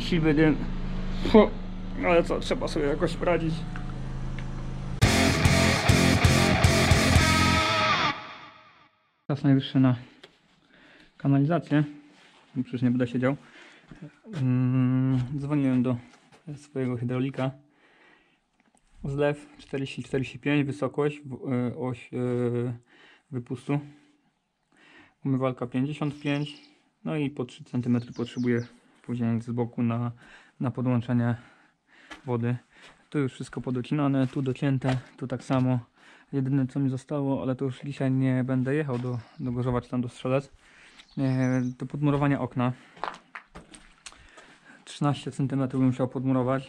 siwy dym. Ale co, trzeba sobie jakoś poradzić. Czas najwyższy na kanalizację. Przecież nie będę siedział. Dzwoniłem do swojego hydraulika. Zlew 40-45, wysokość, oś wypustu. Umywalka 55. No i po 3 cm potrzebuję później z boku na podłączenie wody. Tu już wszystko podocinane, tu docięte, tu tak samo. Jedyne co mi zostało, ale to już dzisiaj nie będę jechał do Gorzowa czy tam do Strzelec, do podmurowania okna. 13 cm bym musiał podmurować,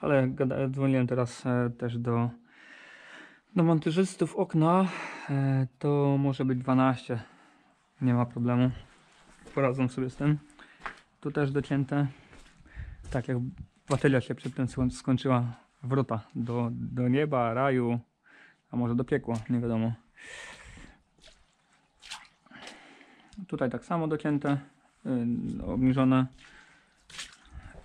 ale dzwoniłem teraz też do montażystów okna, to może być 12, nie ma problemu, poradzą sobie z tym. Tu też docięte, tak jak bateria się przedtem skończyła, wrota do nieba, raju, a może do piekła, nie wiadomo. Tutaj tak samo docięte, obniżone.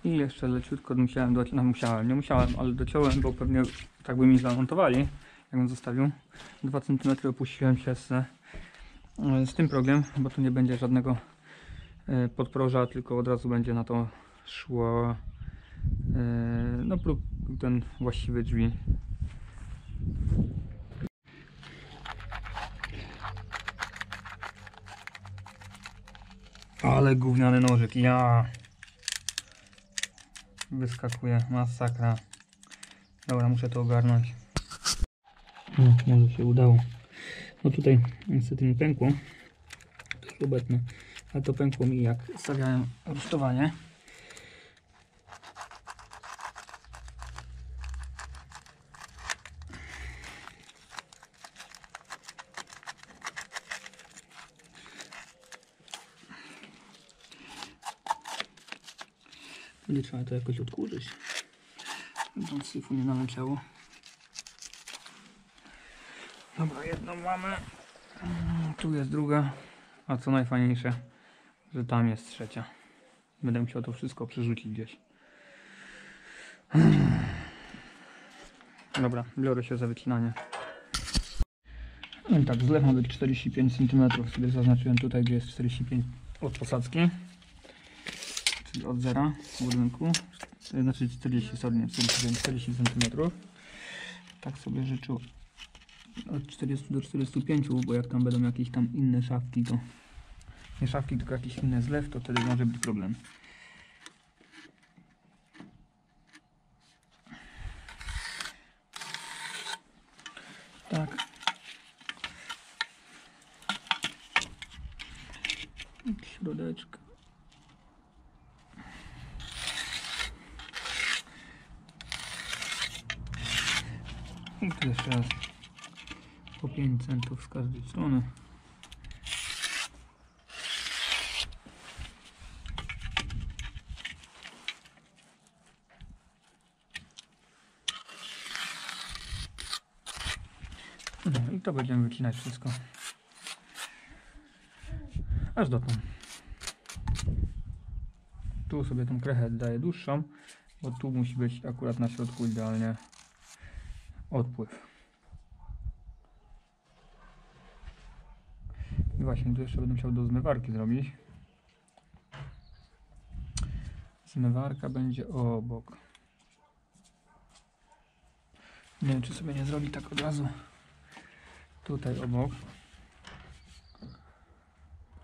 I jeszcze leciutko musiałem dociąć, no musiałem, nie musiałem, ale dociąłem, bo pewnie tak by mi zamontowali, jakbym zostawił. 2 cm opuściłem się z tym progiem, bo tu nie będzie żadnego podproża, tylko od razu będzie na to szło no próg, ten właściwy drzwi. Ale gówniany nożyk, ja wyskakuje, masakra. Dobra, muszę to ogarnąć. No, może się udało. No tutaj niestety mi pękło. To jest obecne. Ale to pękło mi jak stawiałem rusztowanie. Będzie trzeba to jakoś odkurzyć, żeby syfu nie naleciało. Dobra, jedną mamy, tu jest druga, a co najfajniejsze, że tam jest trzecia. Będę musiał to wszystko przerzucić gdzieś. Dobra, biorę się za wycinanie. No i tak, zlew ma być 45 cm, sobie zaznaczyłem tutaj, gdzie jest 45 od posadzki. Czyli od zera w budynku, znaczy 40, sorry, nie, 40 cm. Tak sobie życzył od 40 do 45, bo jak tam będą jakieś tam inne szafki, to nie szafki, tylko jakiś inny zlew, to wtedy może być problem. Tak. Środeczka. I tu jeszcze raz po 5 centów z każdej strony. No i to będziemy wycinać wszystko aż dotąd. Tu sobie tą krechę daję dłuższą, bo tu musi być akurat na środku idealnie odpływ. I właśnie tu jeszcze będę musiał do zmywarki zrobić. Zmywarka będzie obok. Nie wiem, czy sobie nie zrobi tak od razu. Tutaj obok.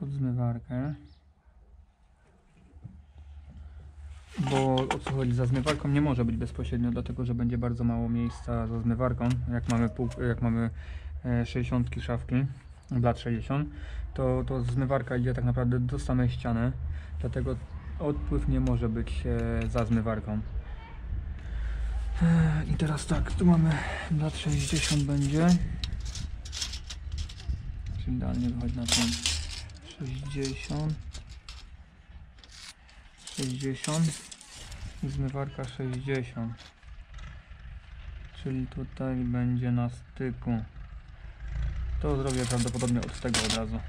Pod zmywarkę. Bo o co chodzi, za zmywarką nie może być bezpośrednio, dlatego że będzie bardzo mało miejsca za zmywarką. Jak mamy 60 szafki, blat 60, to zmywarka idzie tak naprawdę do samej ściany, dlatego odpływ nie może być za zmywarką. I teraz tak, tu mamy blat 60 będzie, czyli idealnie wychodzi na to 60 i zmywarka 60, czyli tutaj będzie na styku. To zrobię prawdopodobnie od tego od razu,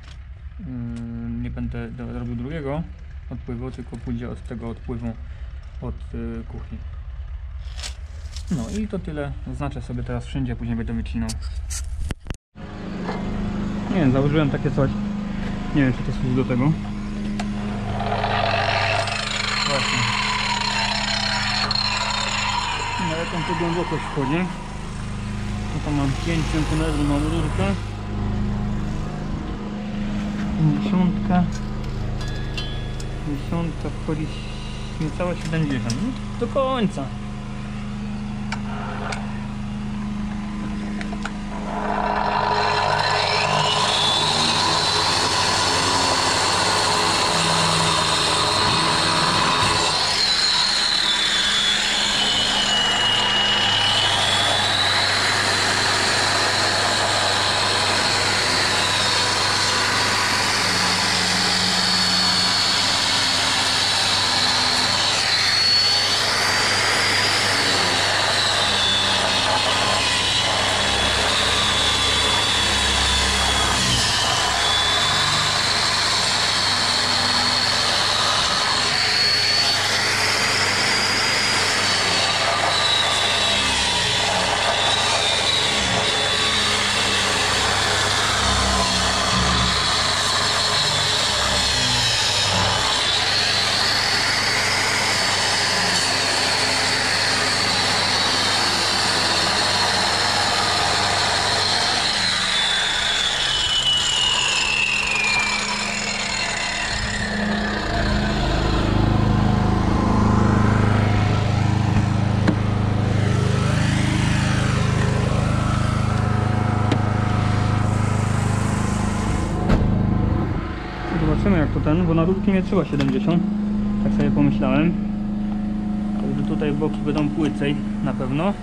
nie będę robił drugiego, odpływu, tylko pójdzie od tego odpływu od kuchni. No i to tyle. Oznaczę sobie teraz wszędzie, później będę wycinał. Nie wiem, założyłem takie coś. Nie wiem, czy to służy do tego. Właśnie. Na jaką to głębokość wchodzi? No to mam 5 cm, mam rurkę. 50 wchodzi niecałe 70. No, do końca. Zobaczymy jak to ten, bo na róbki nie trzeba 70, tak sobie pomyślałem. Także tutaj boki będą płycej na pewno.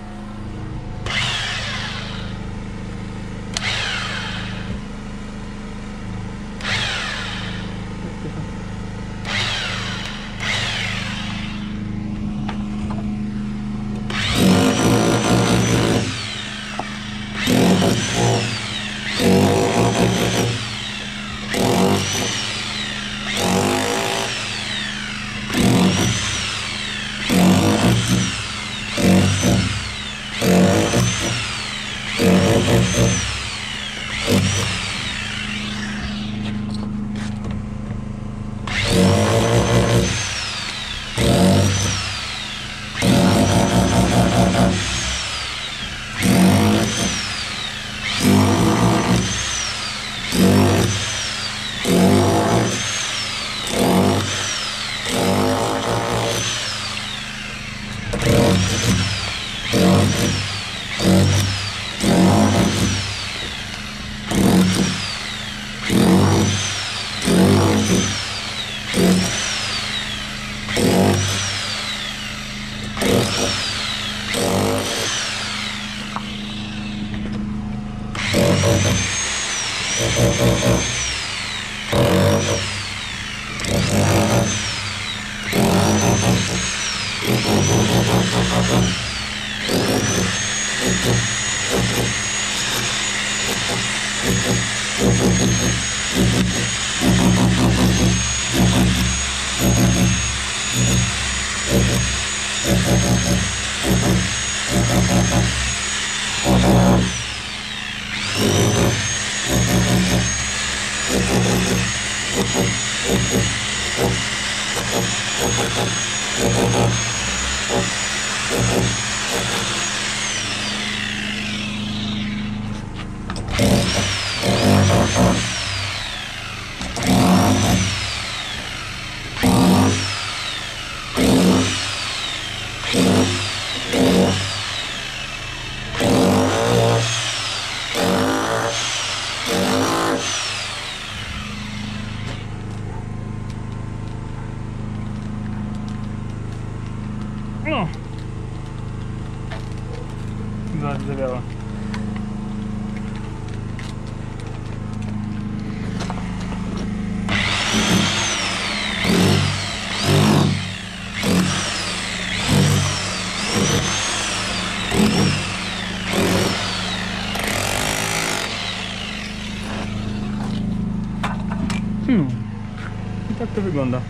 I tak to wygląda.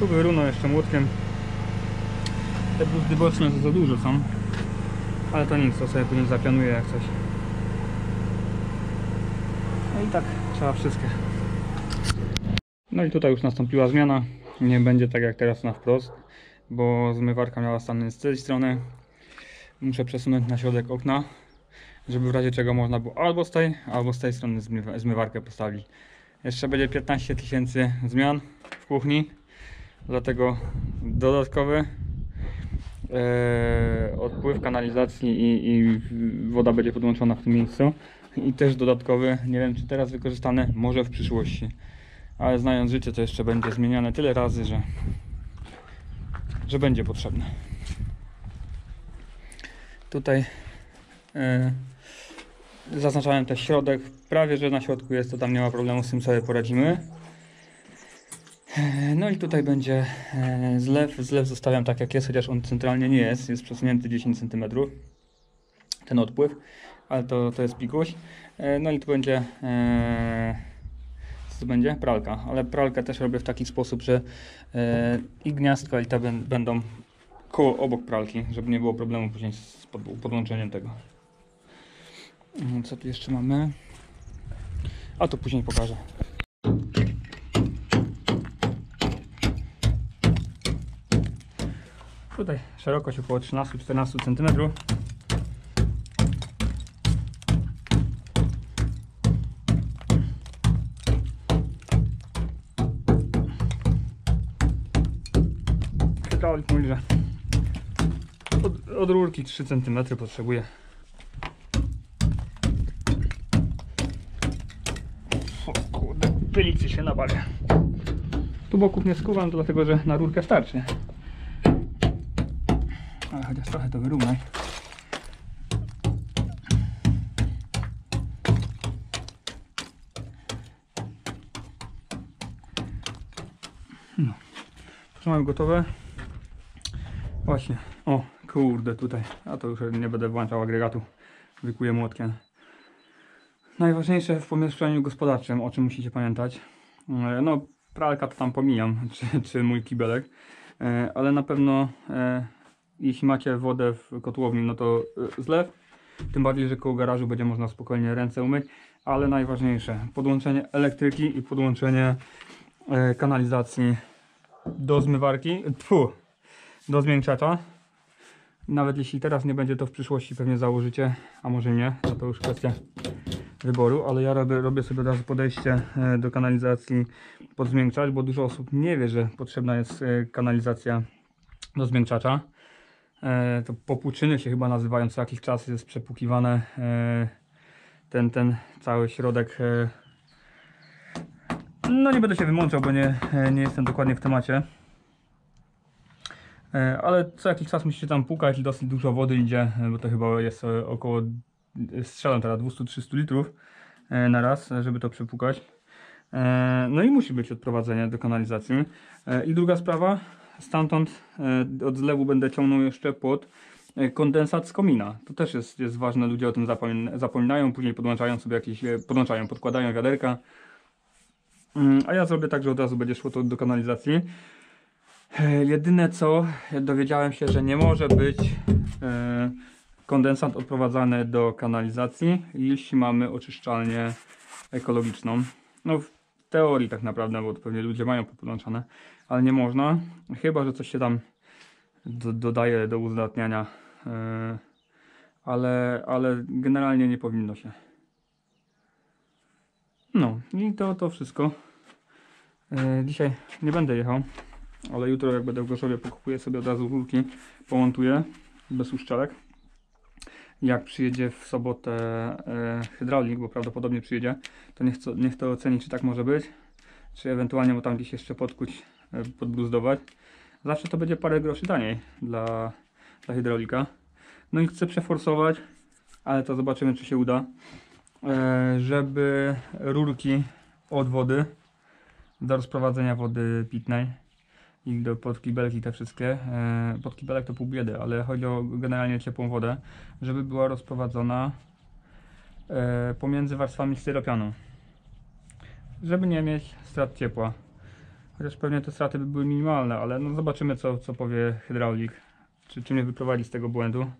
Tu wyrównał jeszcze młotkiem. Te buzdy boczne to za dużo są, ale to nic, to sobie później zapianuję jak coś. No i tak trzeba wszystkie. No i tutaj już nastąpiła zmiana. Nie będzie tak jak teraz na wprost, bo zmywarka miała stanąć z tej strony. Muszę przesunąć na środek okna, żeby w razie czego można było albo z tej strony zmywarkę postawić. Jeszcze będzie 15 000 zmian w kuchni, dlatego dodatkowy odpływ kanalizacji i woda będzie podłączona w tym miejscu. I też dodatkowy, nie wiem czy teraz wykorzystany, może w przyszłości. Ale znając życie, to jeszcze będzie zmieniane tyle razy, że będzie potrzebne. Tutaj zaznaczałem też środek, prawie że na środku jest, to tam nie ma problemu, z tym sobie poradzimy. No i tutaj będzie zlew zostawiam tak jak jest, chociaż on centralnie nie jest, jest przesunięty 10 cm ten odpływ, ale to jest pikuś. No i tu będzie pralka, ale pralkę też robię w taki sposób, że i gniazdka i te będą koło obok pralki, żeby nie było problemu później z podłączeniem tego. Co tu jeszcze mamy? A to później pokażę. Tutaj szerokość około 13-14 cm. Hydraulik mówi, że od rurki 3 cm potrzebuje. O kurde, pylicy się nabawia. Tu boków nie skuwam, dlatego że na rurkę starczy. Ale chociaż trochę to wyrównaj. No. To mamy gotowe. Właśnie, o kurde tutaj, a to już nie będę włączał agregatu, wykuję młotkiem. Najważniejsze w pomieszczeniu gospodarczym, o czym musicie pamiętać, no pralka to tam pomijam, czy mój kibelek, ale na pewno jeśli macie wodę w kotłowni, no to zlew, tym bardziej, że koło garażu będzie można spokojnie ręce umyć, ale najważniejsze podłączenie elektryki i podłączenie kanalizacji do zmywarki, do zmiękczacza. Nawet jeśli teraz nie będzie, to w przyszłości pewnie założycie, a może nie, to już kwestia wyboru, ale ja robię sobie od razu podejście do kanalizacji pod zmiękczacz, bo dużo osób nie wie, że potrzebna jest kanalizacja do zmiękczacza. To popłuczyny się chyba nazywają, co jakiś czas jest przepłukiwane ten cały środek. No nie będę się wymączał, bo nie jestem dokładnie w temacie. Ale co jakiś czas musicie tam pukać, dosyć dużo wody idzie, bo to chyba jest około, strzelam teraz, 200-300 litrów na raz, żeby to przepukać. No i musi być odprowadzenie do kanalizacji. I druga sprawa, stamtąd od zlewu będę ciągnął jeszcze pod kondensat z komina. To też jest ważne, ludzie o tym zapominają, później podłączają sobie jakieś, podkładają wiaderka. A ja zrobię tak, że od razu będzie szło to do kanalizacji. Jedyne co, dowiedziałem się, że nie może być kondensat odprowadzany do kanalizacji, jeśli mamy oczyszczalnię ekologiczną. No w teorii tak naprawdę, bo to pewnie ludzie mają podłączone, ale nie można, chyba że coś się tam dodaje do uzdatniania, ale generalnie nie powinno się. No i to wszystko. Dzisiaj nie będę jechał. Ale jutro jak będę w Gorzowie, pokupuję sobie od razu rurki, pomontuję bez uszczelek. Jak przyjedzie w sobotę hydraulik, bo prawdopodobnie przyjedzie, to niech to oceni, czy tak może być, czy ewentualnie mu tam gdzieś jeszcze podkuć, podbluzdować. Zawsze to będzie parę groszy taniej dla hydraulika. No i chcę przeforsować, ale to zobaczymy czy się uda, żeby rurki od wody, do rozprowadzenia wody pitnej, i do podkibelki te wszystkie, podkibelek to pół biedy, ale chodzi o generalnie ciepłą wodę, żeby była rozprowadzona pomiędzy warstwami styropianu, żeby nie mieć strat ciepła. Chociaż pewnie te straty by były minimalne, ale no zobaczymy co powie hydraulik, czy mnie wyprowadzi z tego błędu.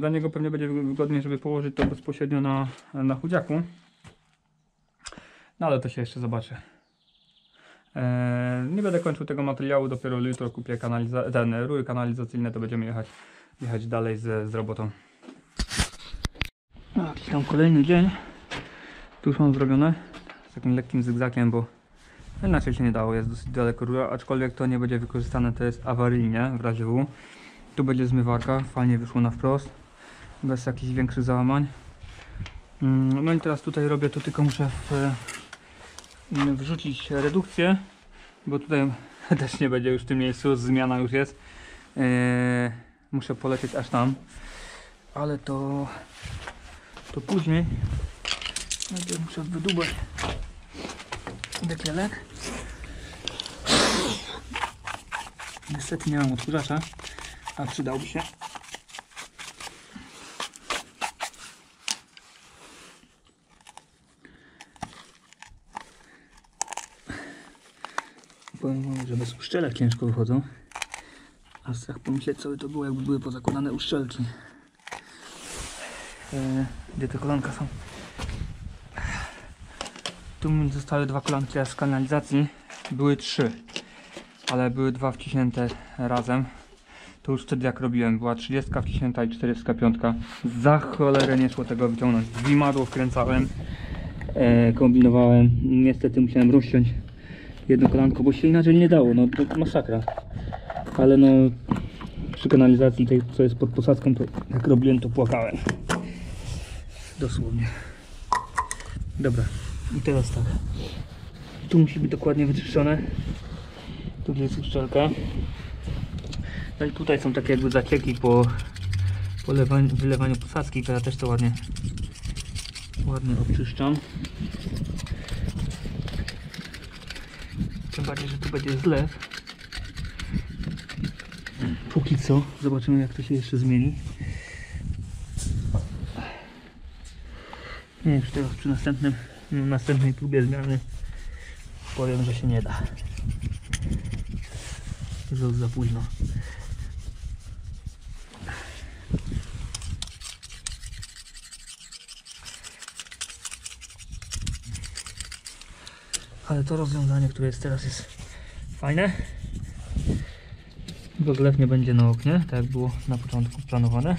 Dla niego pewnie będzie wygodniej, żeby położyć to bezpośrednio na chudziaku. No ale to się jeszcze zobaczy. Nie będę kończył tego materiału, dopiero jutro kupię rury kanalizacyjne, to będziemy jechać dalej z robotą. No, jakiś tam kolejny dzień. Tu już mam zrobione z takim lekkim zygzakiem, bo inaczej się nie dało, jest dosyć daleko rura, aczkolwiek to nie będzie wykorzystane, to jest awaryjnie w razie W. Tu będzie zmywarka, fajnie wyszło na wprost, bez jakichś większych załamań. No i teraz tutaj robię to, tylko muszę wrzucić redukcję, bo tutaj też nie będzie już w tym miejscu, zmiana już jest. Muszę polecieć aż tam, ale to później. Najpierw muszę wydubać dekielek. Niestety nie mam odkurzacza, a przydałby się. Powiem wam, że bez uszczelek ciężko wychodzą. A strach pomyśleć, co by to było, jakby były pozakładane uszczelki. Gdzie te kolanka są? Tu mi zostały dwa kolanki z kanalizacji. Były trzy, ale były dwa wciśnięte razem. To już wtedy jak robiłem, była 30 wciśnięta i 45. Za cholerę nie szło tego wyciągnąć. Wimadło wkręcałem, kombinowałem. Niestety musiałem rozciąć jedno kolanko, bo się inaczej nie dało. No to masakra. Ale no przy kanalizacji tej, co jest pod posadzką, to jak robiłem, to płakałem. Dosłownie. Dobra. I teraz tak. Tu musi być dokładnie wyczyszczone. Tu gdzie jest uszczelka. No i tutaj są takie jakby zacieki po wylewaniu posadzki. To ja też to ładnie oczyszczam. Tym bardziej, że tu będzie zlew. Póki co. Zobaczymy, jak to się jeszcze zmieni. Nie wiem, czy teraz przy następnej próbie zmiany powiem, że się nie da. Już za późno. Ale to rozwiązanie, które jest teraz, jest fajne. Bo zlew nie będzie na oknie, tak jak było na początku planowane.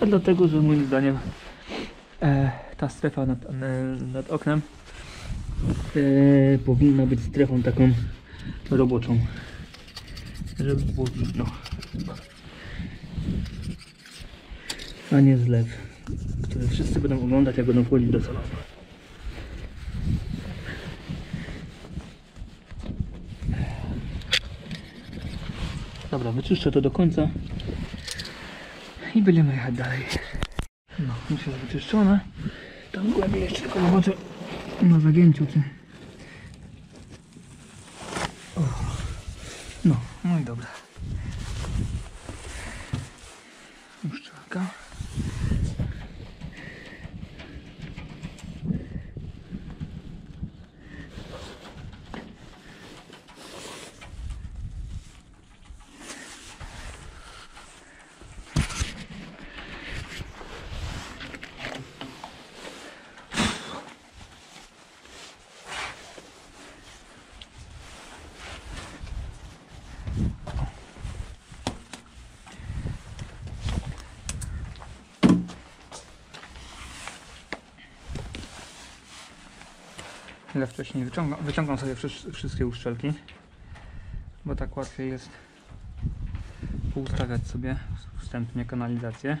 A dlatego, że moim zdaniem ta strefa nad oknem powinna być strefą taką roboczą, żeby było widno, a nie zlew, który wszyscy będą oglądać, jak będą wchodzić do salonu. Dobra, wyczyszczę to do końca i będziemy jechać dalej. No, już jest wyczyszczone. Tam głębiej jeszcze tylko zobaczę na zagięciu, czy... O. No i dobra. Uszczelka. Ja wcześniej wyciągam sobie wszystkie uszczelki, bo tak łatwiej jest poustawiać sobie wstępnie kanalizację.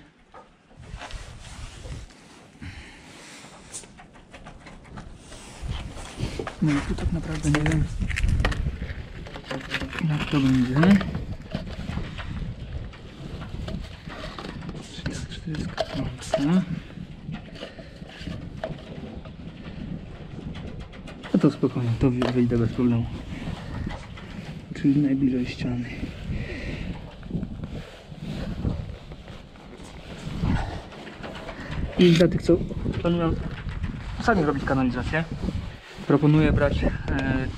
No i tu tak naprawdę nie wiem, jak to będzie. 3x4 skręcam. To spokojnie, to wyjdę bez problemu. Czyli najbliżej ściany. I dla tych, co planują sami robić kanalizację. Proponuję brać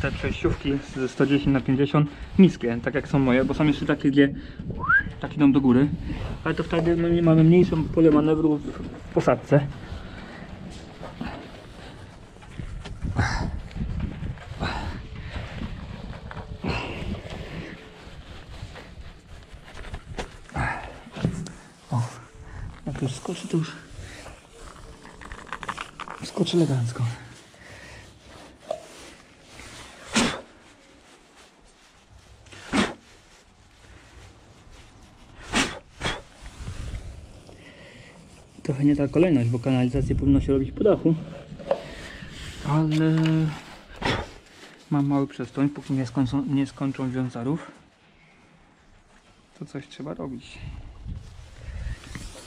te przejściówki ze 110×50 niskie, tak jak są moje, bo są jeszcze takie, gdzie tak idą do góry, ale to wtedy mamy mniejsze pole manewru w posadce. O, jak już skoczy, to już skoczy elegancko. Trochę nie ta kolejność, bo kanalizację powinno się robić po dachu, ale mam mały przestoń, póki nie skończą wiązarów, to coś trzeba robić.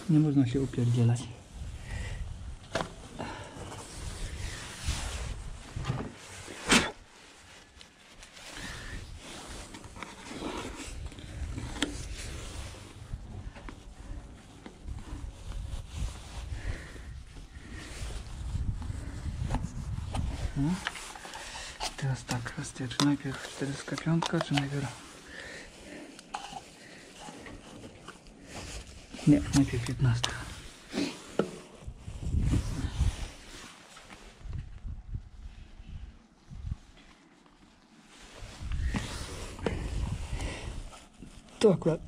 Nie można się upierdzielać. No. Teraz tak, kwestia, czy najpierw 405, czy najpierw... Nie, najpierw 15. To akurat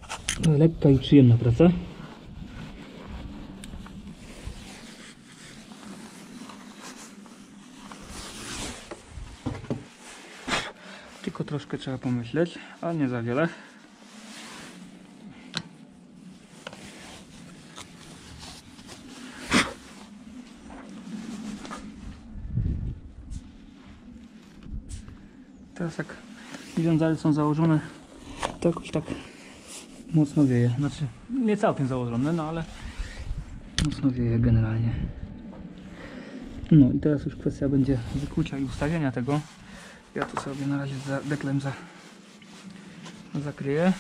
lekka i przyjemna praca. Tylko troszkę trzeba pomyśleć, ale nie za wiele. Teraz jak wiązary są założone, to jakoś tak mocno wieje. Znaczy nie całkiem założone, no ale mocno wieje generalnie. No i teraz już kwestia będzie wykucia i ustawienia tego. Ja to sobie na razie deklem zakryję.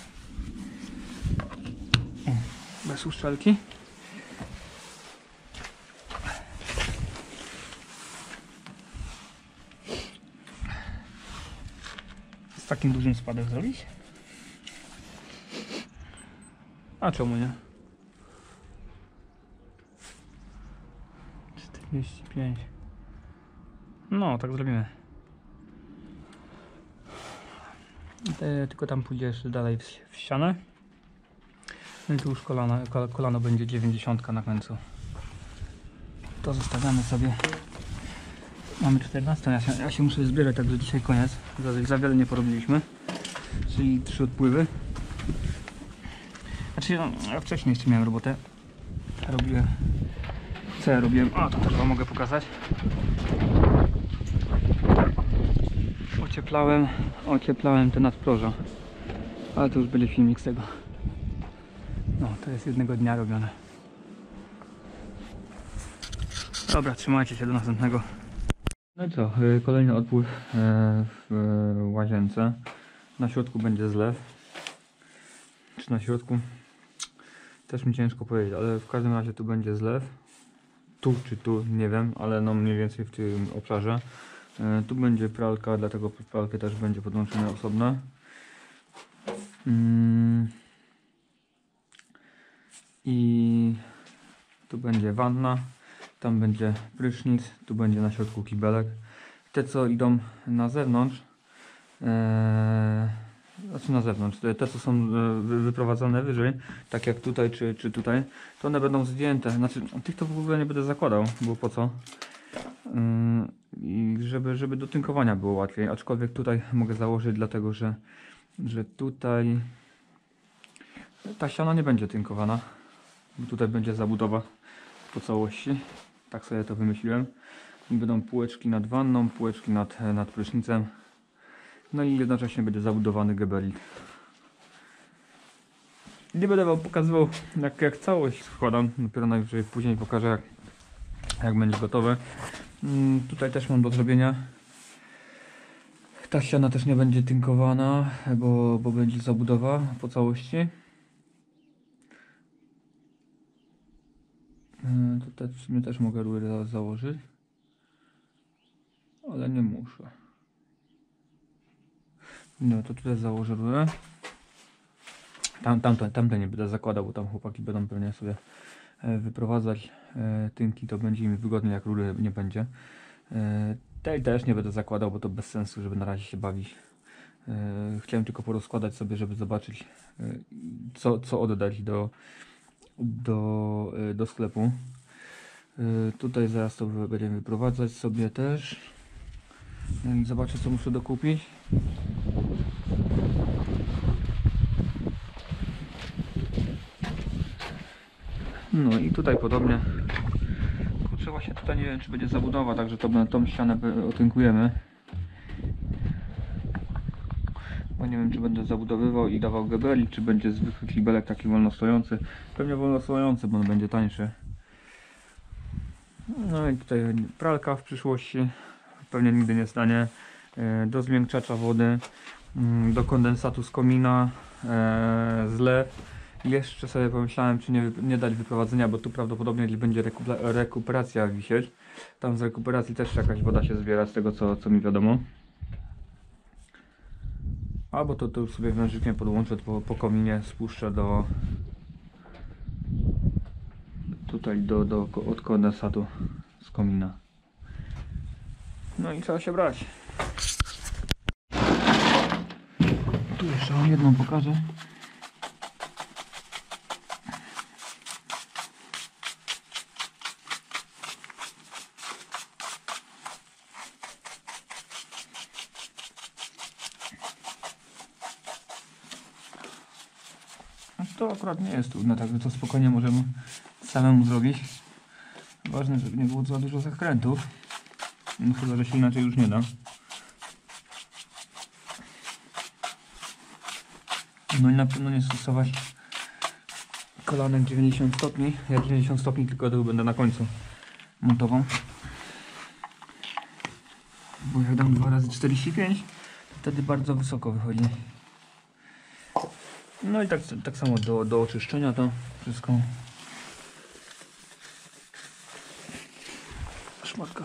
Bez uszczelki. Z takim dużym spadek zrobić? A czemu nie? 45. No, tak zrobimy. Tylko tam pójdzie jeszcze dalej w ścianę. No i tu już kolano będzie 90 na końcu. To zostawiamy sobie. Mamy 14. Ja się muszę zbierać, także dzisiaj koniec. Za wiele nie porobiliśmy. Czyli 3 odpływy. Znaczy ja wcześniej jeszcze miałem robotę. Robiłem. Co ja robiłem? A to też wam mogę pokazać. Ocieplałem te nadproża, ale to już będzie filmik z tego. No, to jest jednego dnia robione. Dobra, trzymajcie się do następnego. No i co, kolejny odpływ w łazience. Na środku będzie zlew. Czy na środku? Też mi ciężko powiedzieć, ale w każdym razie tu będzie zlew. Tu czy tu, nie wiem, ale no mniej więcej w tym obszarze. Tu będzie pralka, dlatego pod pralkę też będzie podłączone osobno. I tu będzie wanna, tam będzie prysznic, tu będzie na środku kibelek. Te co idą na zewnątrz, znaczy na zewnątrz, te co są wyprowadzane wyżej, tak jak tutaj czy tutaj, to one będą zdjęte. Znaczy tych to w ogóle nie będę zakładał, bo po co? I żeby do tynkowania było łatwiej, aczkolwiek tutaj mogę założyć, dlatego że tutaj ta ściana nie będzie tynkowana, bo tutaj będzie zabudowa po całości, tak sobie to wymyśliłem. Będą półeczki nad wanną, półeczki nad prysznicem, no i jednocześnie będzie zabudowany geberit. Nie będę wam pokazywał jak całość składam, dopiero najwyżej później pokażę jak będzie gotowe. Tutaj też mam do zrobienia. Ta ściana też nie będzie tynkowana, bo będzie zabudowa po całości. Tutaj też mogę rury założyć. ale nie muszę. No to tutaj założyłem. Tamte nie będę zakładał, bo tam chłopaki będą pewnie sobie wyprowadzać tynki, to będzie im wygodnie, jak rury nie będzie. Tej też nie będę zakładał, bo to bez sensu, żeby na razie się bawić. Chciałem tylko porozkładać sobie, żeby zobaczyć co oddać do sklepu. Tutaj zaraz to będziemy wyprowadzać sobie też. Zobaczę, co muszę dokupić. No i tutaj podobnie. Kurczę, właśnie tutaj nie wiem, czy będzie zabudowa, także tą ścianę otynkujemy. Bo nie wiem, czy będę zabudowywał i dawał gebeli, czy będzie zwykły kibelek taki wolnostojący. Pewnie wolnostojący, bo on będzie tańszy. No i tutaj pralka w przyszłości. Pewnie nigdy nie stanie. Do zmiękczacza wody. Do kondensatu z komina. Zlew. Jeszcze sobie pomyślałem, czy nie dać wyprowadzenia, bo tu prawdopodobnie będzie rekuperacja wisieć. Tam z rekuperacji też jakaś woda się zbiera, z tego co mi wiadomo. Albo to już sobie wężykiem podłączę, po kominie spuszczę od kondensatu z komina. No i trzeba się brać. Tu jeszcze wam jedną pokażę. To akurat nie jest trudne, także to spokojnie możemy samemu zrobić. Ważne, żeby nie było za dużo zakrętów. No chyba, że się inaczej już nie da. No i na pewno nie stosować kolanek 90 stopni. Ja 90 stopni tylko dół będę na końcu montował. Bo jak dam 2 razy 45, to wtedy bardzo wysoko wychodzi. No i tak samo do oczyszczenia to wszystko. Szmatka.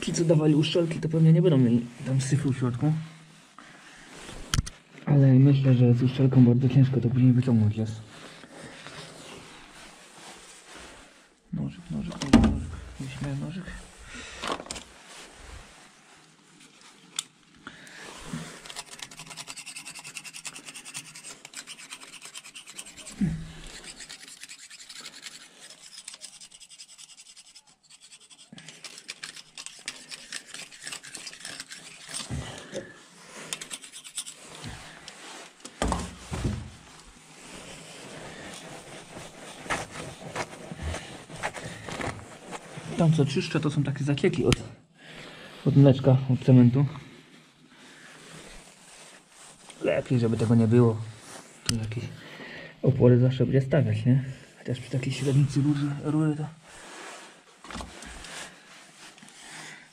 Ci, co dawali uszczelki, to pewnie nie będą mieli tam syfu w środku. Ale myślę, że z uszczelką bardzo ciężko to później wyciągnąć jest. Nożyk. Tam co czyszczę, to są takie zacieki od mleczka, od cementu. Lepiej, żeby tego nie było. Tu jakieś opory zawsze będzie stawiać, nie? Chociaż przy takiej średnicy rury to...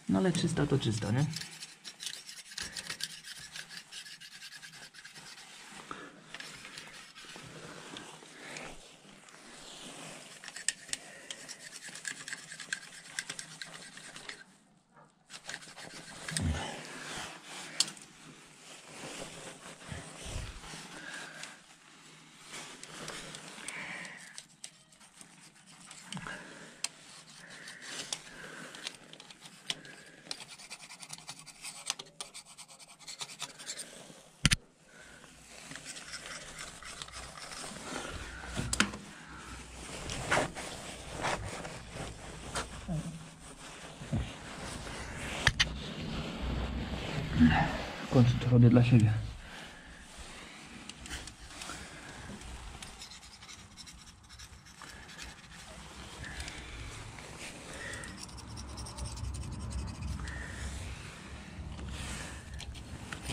No ale czysta to czysta, nie? W końcu to robię dla siebie.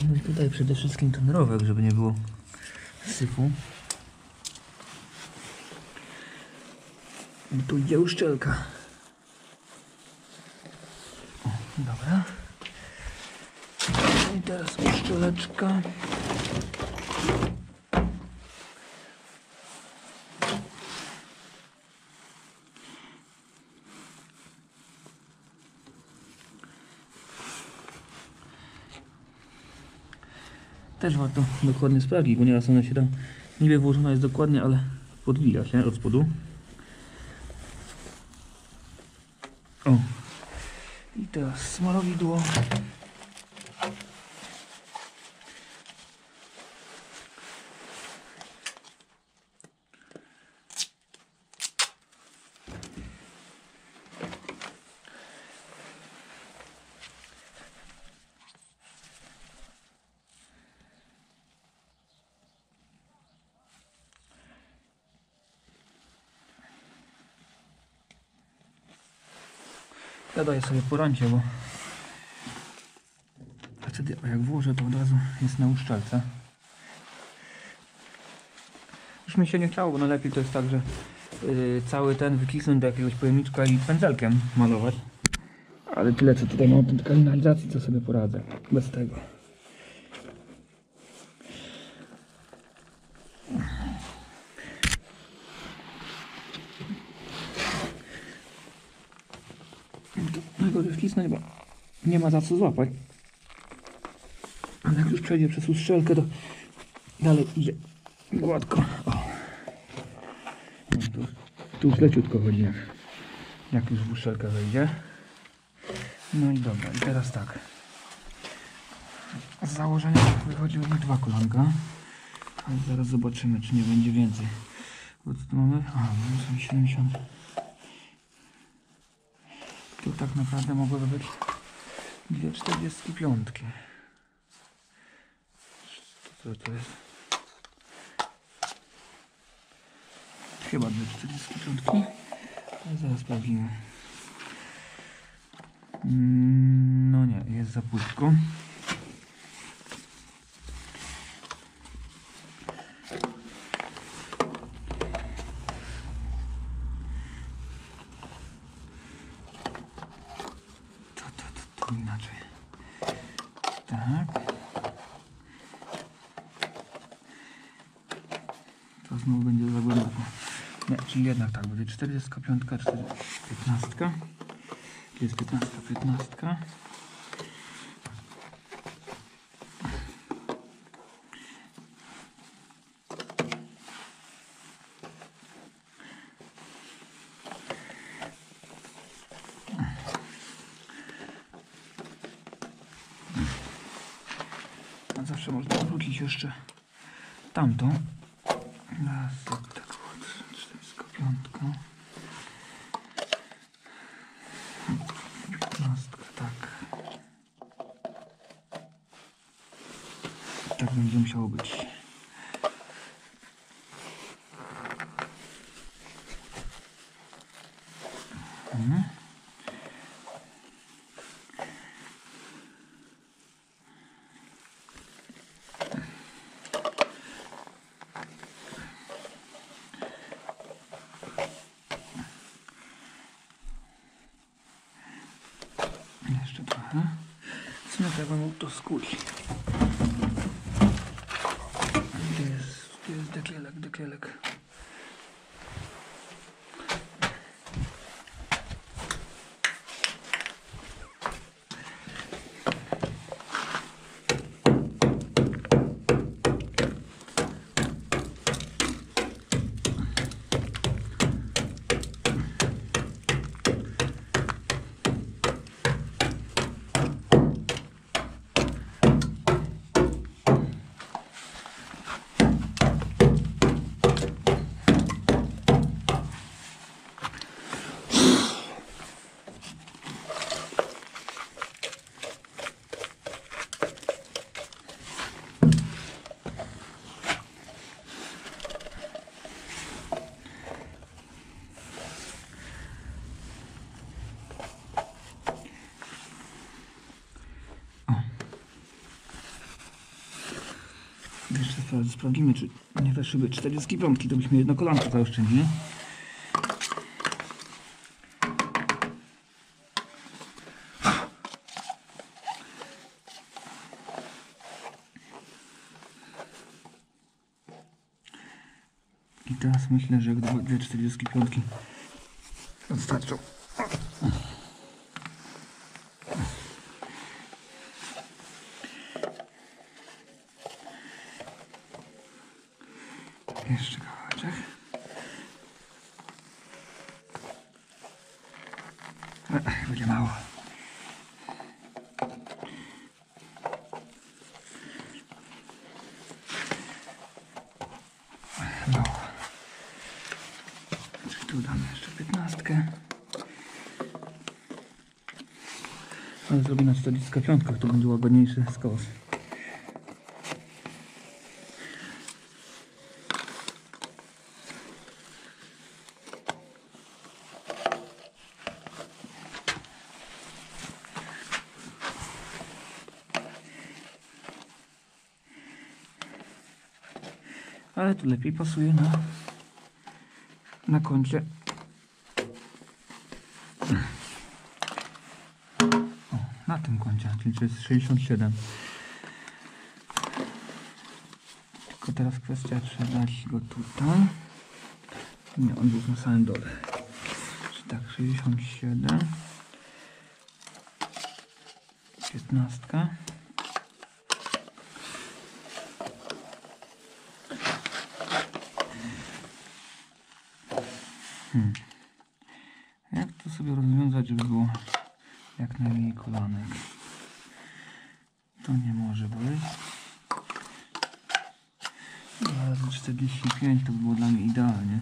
No i tutaj przede wszystkim ten rowek, żeby nie było syfu. I tu idzie uszczelka. teraz szczoteczka. Też warto dokładnie sprawdzić, bo nieraz ona się tam niby włożona jest dokładnie, ale podwija się od spodu. O. I teraz smarowidło. Ja daję sobie po rancie, bo wtedy jak włożę, to od razu jest na uszczelce. Już mi się nie chciało, bo najlepiej to jest tak, że cały ten wykisnąć do jakiegoś pojemniczka i pędzelkiem malować. Ale tyle co tutaj mam od kanalizacji, to sobie poradzę bez tego. Wcisnąć, bo nie ma za co złapać, ale jak już przejdzie przez uszczelkę, to dalej idzie gładko. O. No, tu leciutko chodzi, jak już w uszczelkę wejdzie. No i dobra, i teraz tak, z założenia wychodziły mi dwa kolanka, ale zaraz zobaczymy, czy nie będzie więcej, bo co tu mamy? A, mamy 70. Tu tak naprawdę mogłyby być dwie 45. Co to jest? Chyba dwie 45. Zaraz sprawdzimy. No nie, jest za płytko. Znowu będzie za głęboko. Nie, czyli jednak tak, będzie 45, 15. Jest 15, 15. A zawsze można wrócić jeszcze tamtą. Raz, dwa, trzy, 45, 15, tak. Tak będzie musiało być. Jeszcze trochę. Co ja bym mógł to skuć? Gdzie jest dekielek? Sprawdzimy, czy nie weszłyby 45, to byśmy jedno kolanko zaoszczędzili. I teraz myślę, że jak dwie 45 starczą. Jeszcze kawałeczek. Będzie mało. Tu damy jeszcze 15. Ale zrobię na 45, to będzie łagodniejszy skos. Ale tu lepiej pasuje na kącie. O, na tym kącie, czyli to jest 67. Tylko teraz kwestia, trzeba dać go tutaj. Nie, on był na samym dole. Czyli tak, 67. 15. Jak to sobie rozwiązać, żeby było jak najmniej kolanek? To nie może być. Razy 45 to było dla mnie idealnie.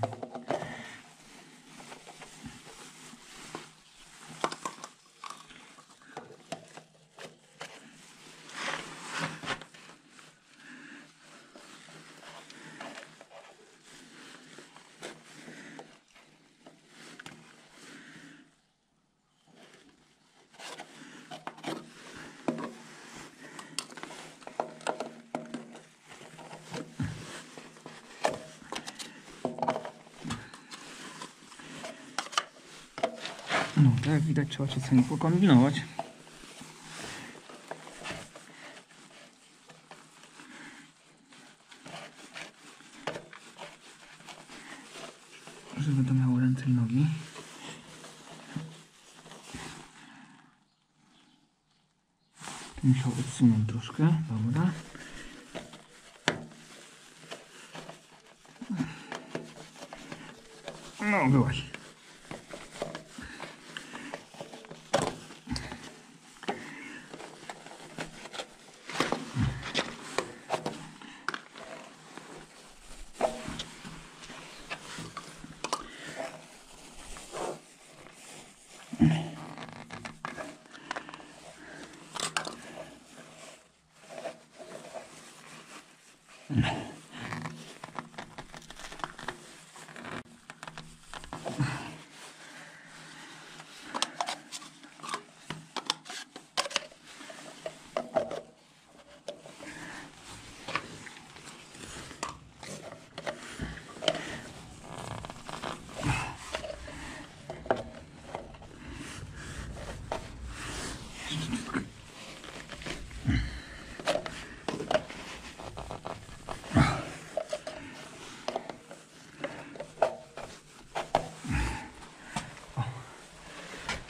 No, tak jak widać, trzeba czasami pokombinować. Żeby to miało ręce i nogi. Tu musiał odsunąć troszkę, dobra. No, byłaś.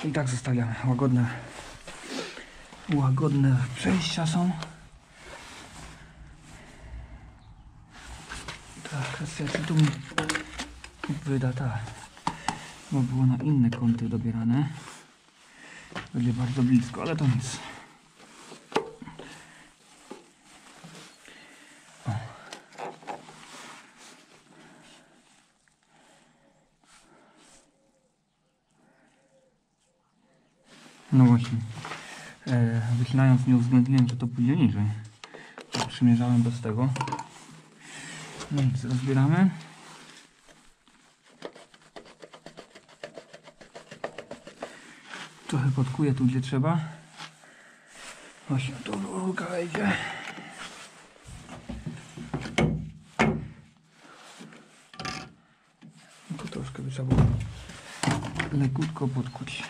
I tak zostawiamy. Łagodne przejścia są. Tak, kwestia, czy tu mi wyda ta, bo było na inne kąty dobierane. Będzie bardzo blisko, ale to nic. No właśnie, wycinając nie uwzględniłem, że to pójdzie niżej. Przymierzałem bez tego. No więc rozbieramy. Trochę podkuję tu, gdzie trzeba. Właśnie tu rurka idzie. Tu troszkę by trzeba było lekutko podkuć.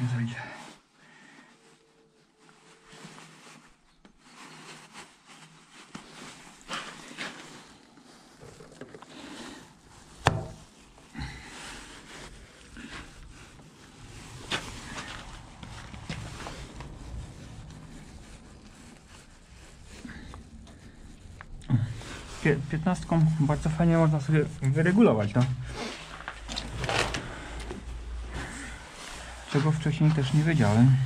nie zejdzie. Piętnastką bardzo fajnie można sobie wyregulować to, czego wcześniej też nie wiedziałem,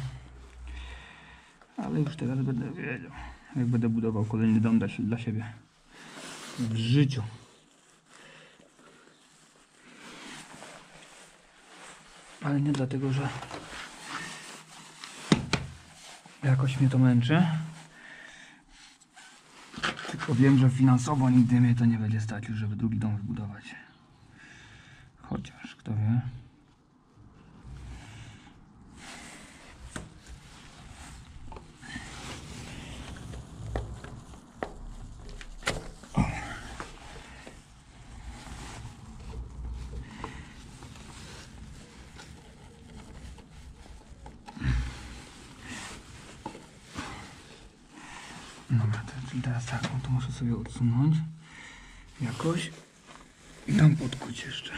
ale już teraz będę wiedział, jak będę budował kolejny dom dla siebie w życiu. Ale nie dlatego, że jakoś mnie to męczy, tylko wiem, że finansowo nigdy mnie to nie będzie stać już, żeby drugi dom wybudować. Chociaż, kto wie. Teraz tak, to muszę sobie odsunąć jakoś i tam podkuć jeszcze.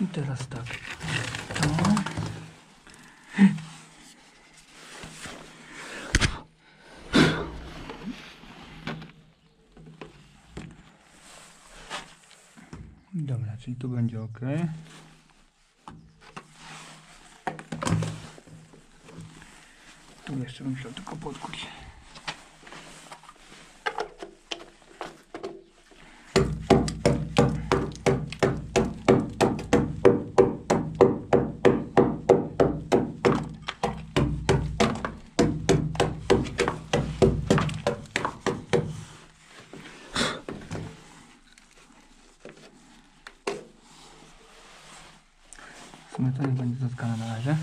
I teraz tak. To. Dobra, czyli tu będzie OK. Tu jeszcze bym chciał tylko podkuć. To nie będzie dotkane na razie.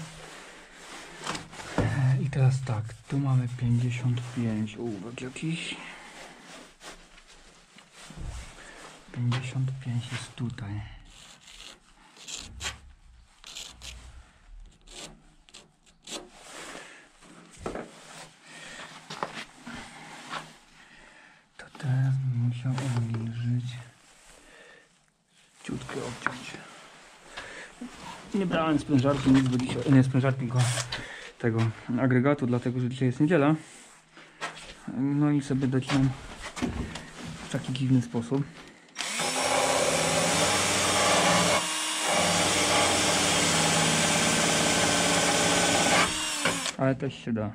I teraz tak, tu mamy 55 ołówek jakiś. 55 jest tutaj. To teraz bym musiał obniżyć. Ciutkę obciąć. Nie brałem sprężarki, nic, bo dzisiaj nie sprężarki, tylko tego agregatu, dlatego że dzisiaj jest niedziela. No i sobie docinam w taki dziwny sposób. Ale też się da.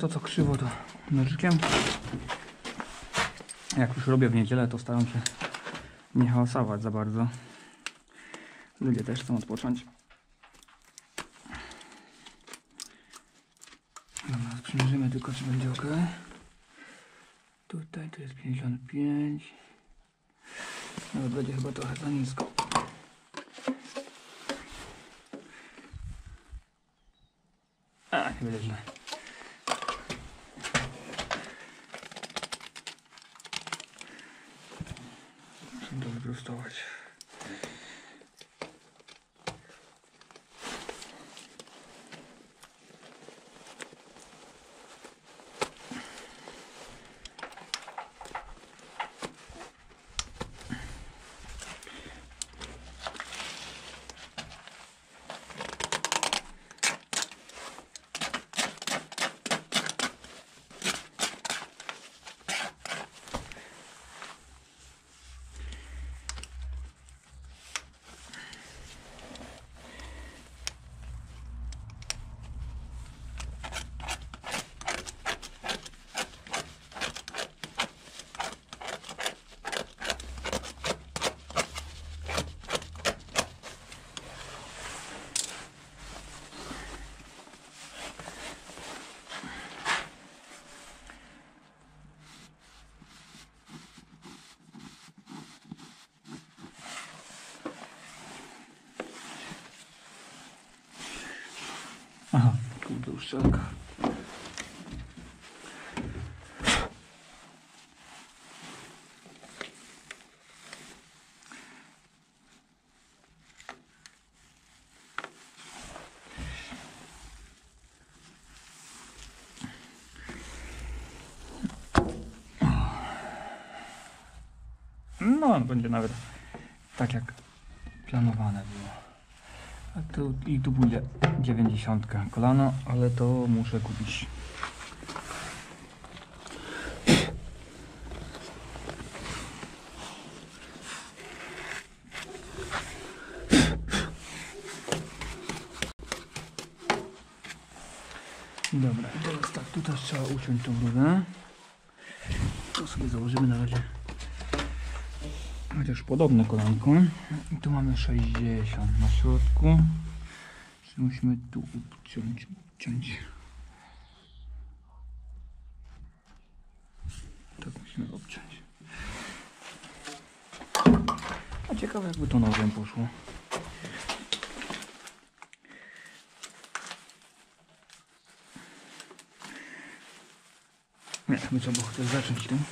To co krzywo, to nożykiem jak już robię w niedzielę, to staram się nie hałasować za bardzo. Ludzie też chcą odpocząć. Dobra, przymierzymy tylko, czy będzie ok. Tutaj to jest 55. Nawet będzie chyba trochę za nisko. A, nie będzie źle. Muszę to wyprostować. Aha, kurde, już szczelka. No, będzie nawet tak, jak planowane było. A tu, i tu pójdzie 90 kolano, ale to muszę kupić. Dobra, i teraz tak, tu też trzeba uciąć tą rurę. To sobie założymy na razie. Chociaż podobne kolanko. I tu mamy 60 na środku. Musimy tu obciąć. Tak musimy obciąć. A ciekawe, jakby to nożem poszło. Nie, my trzeba było chociaż zacząć tym.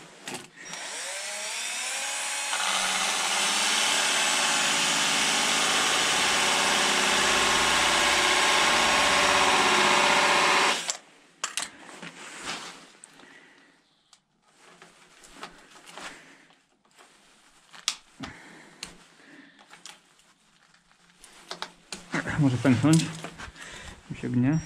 Może pęknąć, mi się gnie.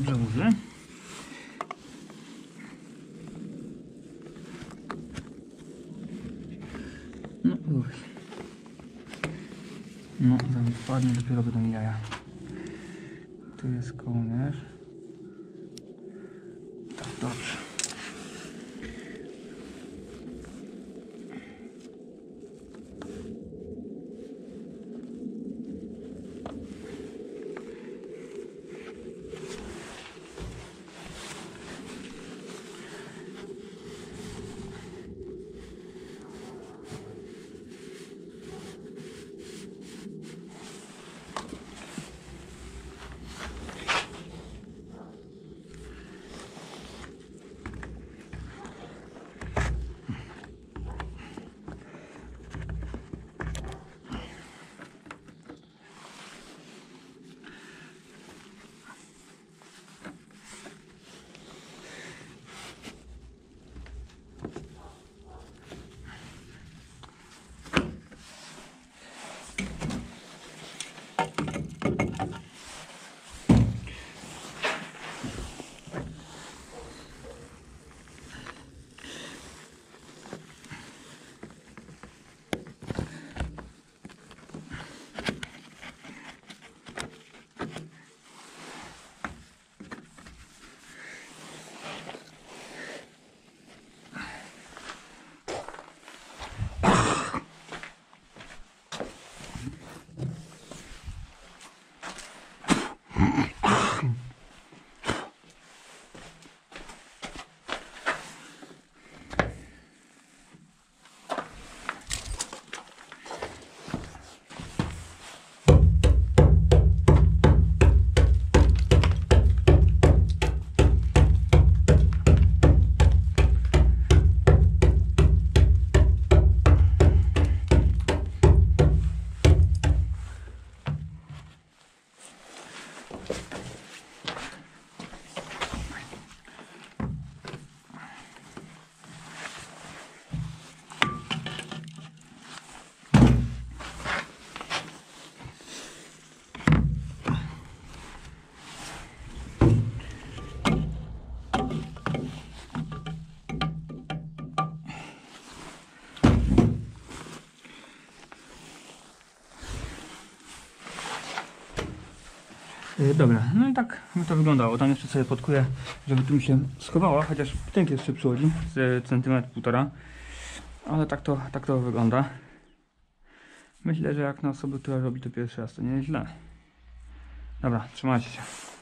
dobrze mówię. No, uj. No, zanim wpadnie, dopiero będą jaja. Tu jest kołnierz. Tak, dobrze. Dobra, no i tak by to wyglądało. Tam jeszcze sobie podkuję, żeby tu mi się schowała, chociaż ptęk jeszcze przychodzi z centymetr, półtora. Ale tak to wygląda. Myślę, że jak na osobę, która robi to pierwszy raz, to nie jest źle. Dobra, trzymajcie się.